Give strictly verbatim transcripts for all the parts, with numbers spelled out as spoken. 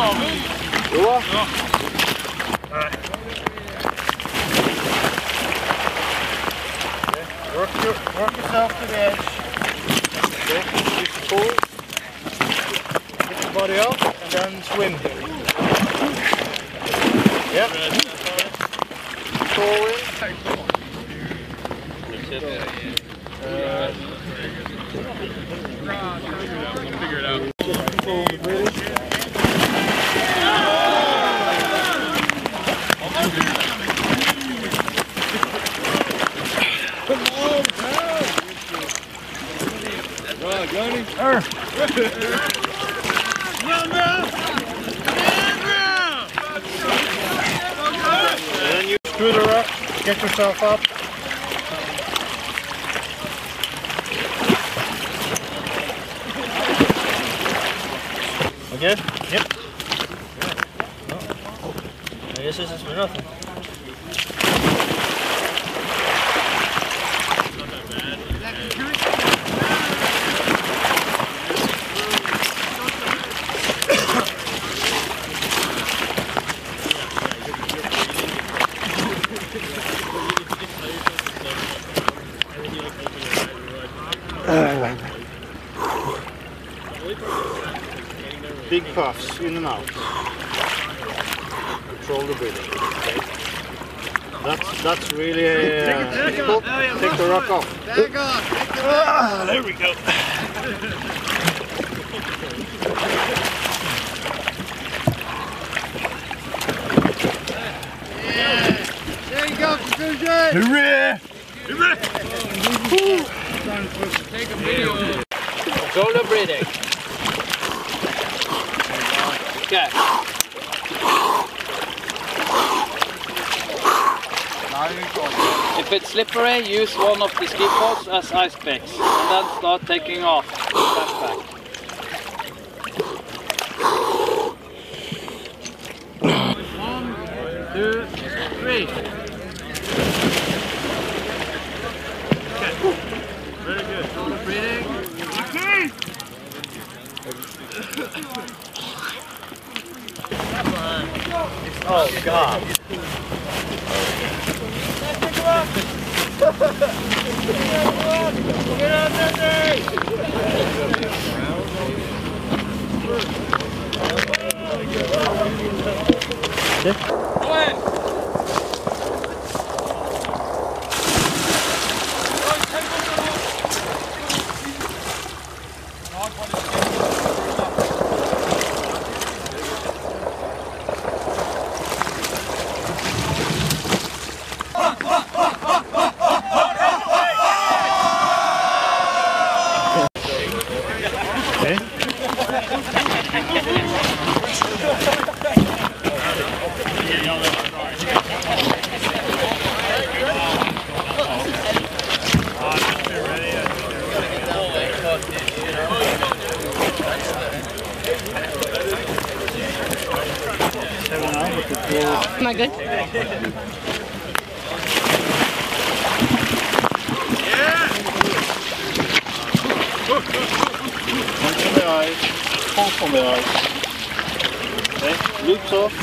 Jo. Jo. Nej. Okay. Work, your, work yourself to the edge. Okay. Keep the pool. Get your body up and then swim. Yep. Forward. Uh, figure it out. Then you screw her up, get yourself up. Good? Yep. I guess this is for nothing. It's not that bad. Big puffs, in and out. Control the breathing. Okay. That's that's really uh, take, it, take, yeah, take the rock off. Back off. Back off. Ah, there we go. Yeah. There you go, Fuget. Hooray! Hooray! Take a video. Control the breathing. Okay. If it's slippery, use one of the ski poles as ice picks, and then start taking off the backpack. One, two, three. Okay. Very good. Hold the breathing. Okay. Oh God! Get on that thing! Am I good? Yeah! Punch on the eyes, pulse on the eyes. Okay, loops off.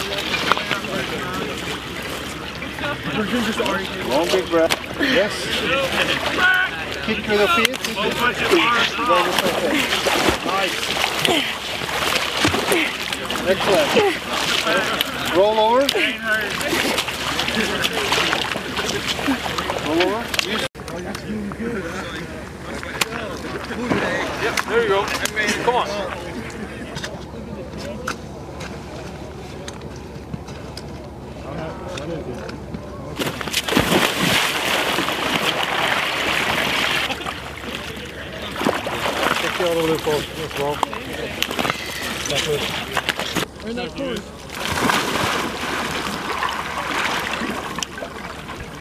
Long big breath. Yes. Kick with the feet. Nice. Excellent. Okay. Roll over. Roll over. Yep, there you go. Come on. Check the other loophole. That's wrong. That's it.